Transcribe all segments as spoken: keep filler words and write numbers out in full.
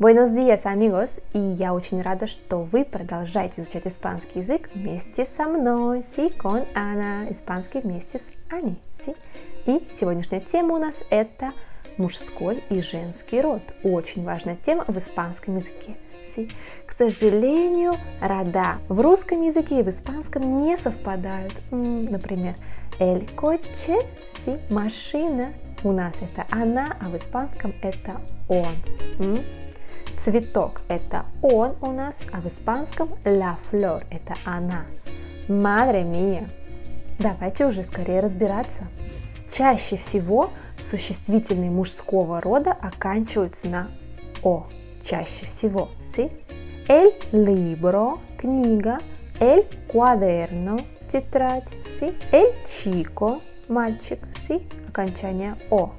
Buenos días, amigos! И я очень рада, что вы продолжаете изучать испанский язык вместе со мной. Sí, con Ana. Испанский вместе с Аней. Sí. И сегодняшняя тема у нас это мужской и женский род. Очень важная тема в испанском языке. Sí. К сожалению, рода в русском языке и в испанском не совпадают. Например, el coche, sí, машина. У нас это она, а в испанском это он. Цветок – это он у нас, а в испанском la flor – это она. Madre mía! Давайте уже скорее разбираться. Чаще всего существительные мужского рода оканчиваются на «о». Чаще всего. Sí? El libro – книга. El cuaderno – тетрадь. Sí? El chico – мальчик. Sí? Окончание «о».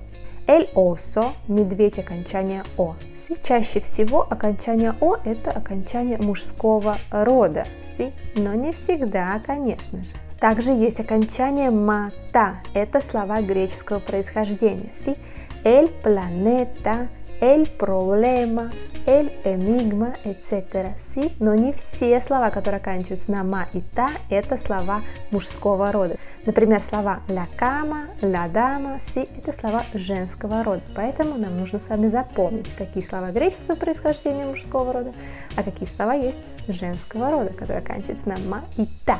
El oso – медведь, окончание «о». Sí? Чаще всего окончание «о» – это окончание мужского рода. Sí? Но не всегда, конечно же. Также есть окончание «мата». Это слова греческого происхождения. Sí? El planeta, el problema, el enigma, et cetera. Sí? Но не все слова, которые оканчиваются на «ма» и «та», это слова мужского рода. Например, слова «la cama», «la dama», «si» – это слова женского рода. Поэтому нам нужно с вами запомнить, какие слова греческого происхождения мужского рода, а какие слова есть женского рода, которые оканчиваются на «ма» и «та».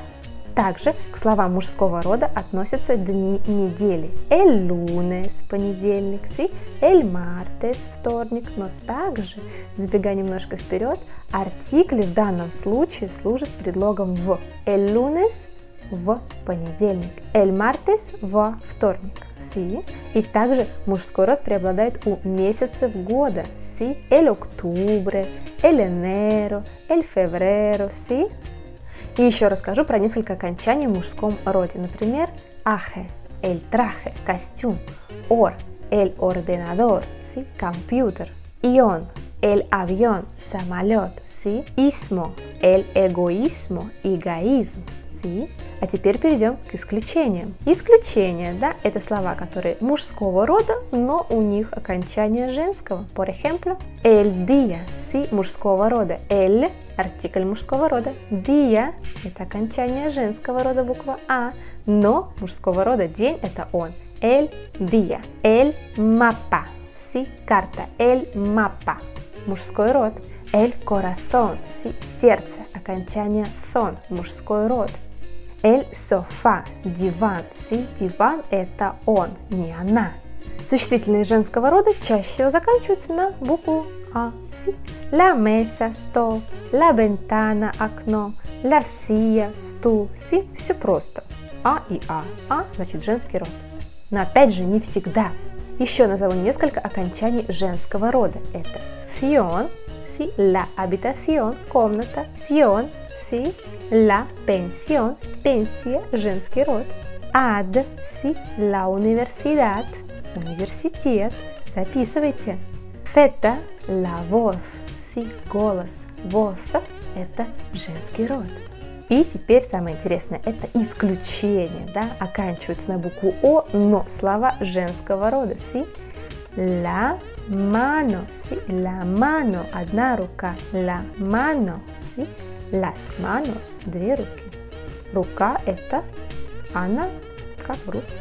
Также к словам мужского рода относятся дни недели. El lunes – понедельник, «si», el martes – вторник. Но также, забегая немножко вперед, артикль в данном случае служит предлогом «в». El lunes – в понедельник, el martes во вторник, sí. И также мужской род преобладает у месяцев года, sí. El octubre, el enero, el febrero, sí. И еще расскажу про несколько окончаний в мужском роде, например, aje, el traje, костюм, or, el ordenador, sí, компьютер, ion, el avión, самолет, sí, ismo, el egoísmo, эгоизм. А теперь перейдем к исключениям. Исключения, да, это слова, которые мужского рода, но у них окончание женского. Por ejemplo, el día, sí, мужского рода. El – артикль мужского рода. Día – это окончание женского рода, буква А, но мужского рода день – это он. El día. El mapa, sí, карта. El mapa – мужской род. El corazón, sí, сердце, окончание son, мужской род. El sofá, диван, sí, диван это он, не она. Существительные женского рода чаще всего заканчиваются на букву А. Sí. La mesa, стол, la ventana, окно, la silla, стул, sí, все просто. А и А. А значит женский род. Но опять же не всегда. Еще назову несколько окончаний женского рода. Это fion, sí, la habitación, комната, sion, sí, la pensión, pensión, женский род, ad, sí, la universidad, университет, записывайте, feta, la voz, sí, голос, voz, это женский род. И теперь самое интересное, это исключение, да, оканчивается на букву О, но слова женского рода, sí, la mano, sí, la mano, одна рука, la mano, sí, las manos, две руки. Рука это она, как в русском.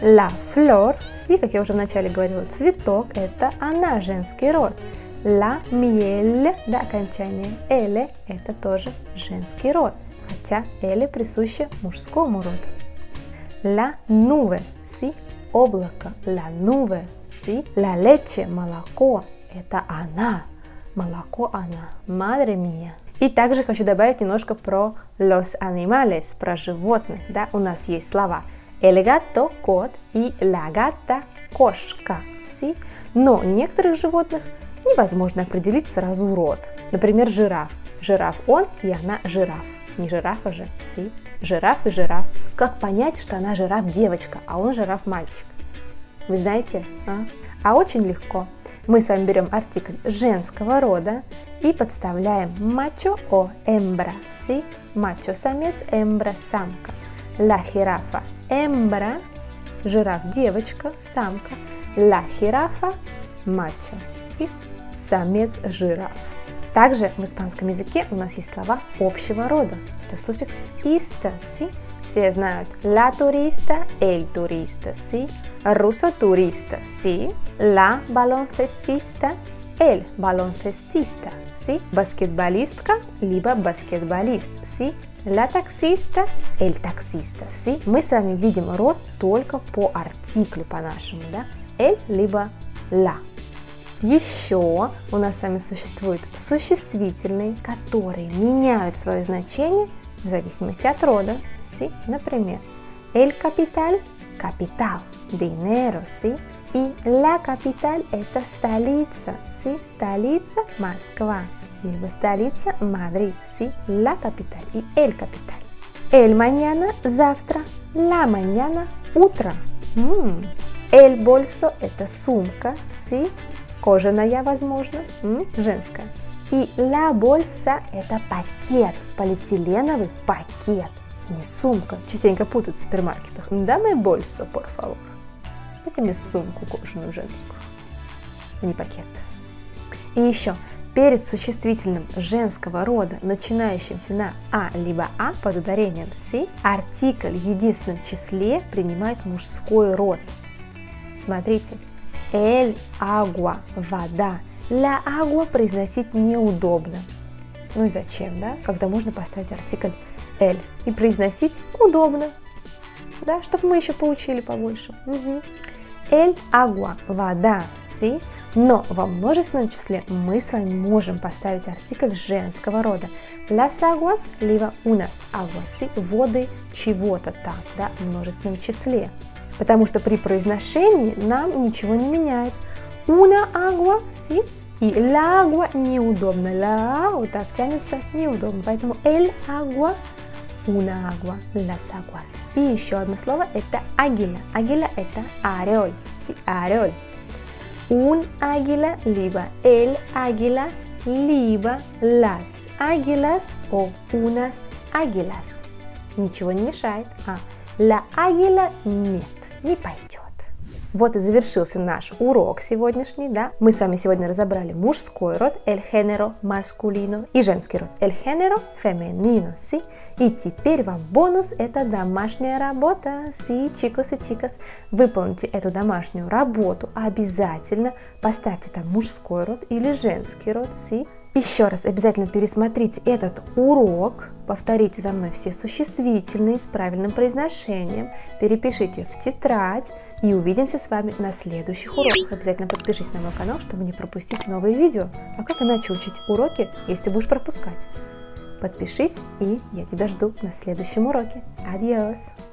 La flor, sí, как я уже вначале говорила, цветок это она, женский род. La miel, да, окончание эле, это тоже женский род, хотя эле присуще мужскому роду. La nube, sí, облако, la nube. Sí. La leche, молоко, это она, молоко она, madre mía. И также хочу добавить немножко про los animales, про животных, да, у нас есть слова el gato, кот, и la gata, кошка, sí. Но некоторых животных невозможно определить сразу род, например, жираф, жираф он и она жираф, не жирафа же, sí. Жираф и жираф, как понять, что она жираф-девочка, а он жираф-мальчик? Вы знаете, а? а очень легко. Мы с вами берем артикль женского рода и подставляем macho o hembra, sí, macho самец, hembra самка. La jirafa hembra, жираф девочка, самка. La jirafa macho, sí. самец жираф. Также в испанском языке у нас есть слова общего рода. Это суффикс «ista», «si». Все знают «la turista», «el turista», «si», «ruso turista», «si», «la baloncestista», «el baloncestista», «si», «баскетболистка», либо «баскетболист», «si», «la taxista», «el taxista», «si». Мы с вами видим род только по артиклю по-нашему, да? «El» либо «la». Еще у нас с вами существуют существительные, которые меняют свое значение в зависимости от рода. Si, например, el capital – капитал, dinero, si, и la capital – это столица, si, столица Москва, либо столица Мадрид, si, la capital и el capital. El mañana – завтра, la mañana – утро. Mm. El bolso – это сумка, si, кожаная, возможно, mm, женская. И la bolsa – это пакет, полиэтиленовый пакет. Не сумка. Частенько путают в супермаркетах. Dame bolso, por favor. Дайте мне сумку кожаную женскую. Не пакет. И еще. Перед существительным женского рода, начинающимся на а либо а под ударением си, артикль в единственном числе принимает мужской род. Смотрите. El agua, вода. La agua произносить неудобно. Ну и зачем, да? Когда можно поставить артикль «эль» и произносить удобно, да, чтобы мы еще поучили побольше. Угу. «Эль агуа» – вода, «си», но во множественном числе мы с вами можем поставить артикль женского рода. «Las aguas» либо «unas aguas», воды чего-то там, да, в множественном числе, потому что при произношении нам ничего не меняет. «Una agua», «си», и «la agua» неудобно, «la» вот так тянется, неудобно, поэтому «el agua» Una agua, las aguas. И еще одно слово это águila. Águila это орел. Sí, орел. Un águila, либо el águila, либо las águilas o unas águilas. Ничего не мешает. А la águila нет, не пойдет. Вот и завершился наш урок сегодняшний, да? Мы с вами сегодня разобрали мужской род el género masculino и женский род el género femenino, sí? И теперь вам бонус – это домашняя работа, sí, chicos y chicas. Выполните эту домашнюю работу обязательно, поставьте там мужской род или женский род, sí? Еще раз обязательно пересмотрите этот урок, повторите за мной все существительные с правильным произношением, перепишите в тетрадь, и увидимся с вами на следующих уроках. Обязательно подпишись на мой канал, чтобы не пропустить новые видео. А как иначе учить уроки, если будешь пропускать? Подпишись, и я тебя жду на следующем уроке. Адьос!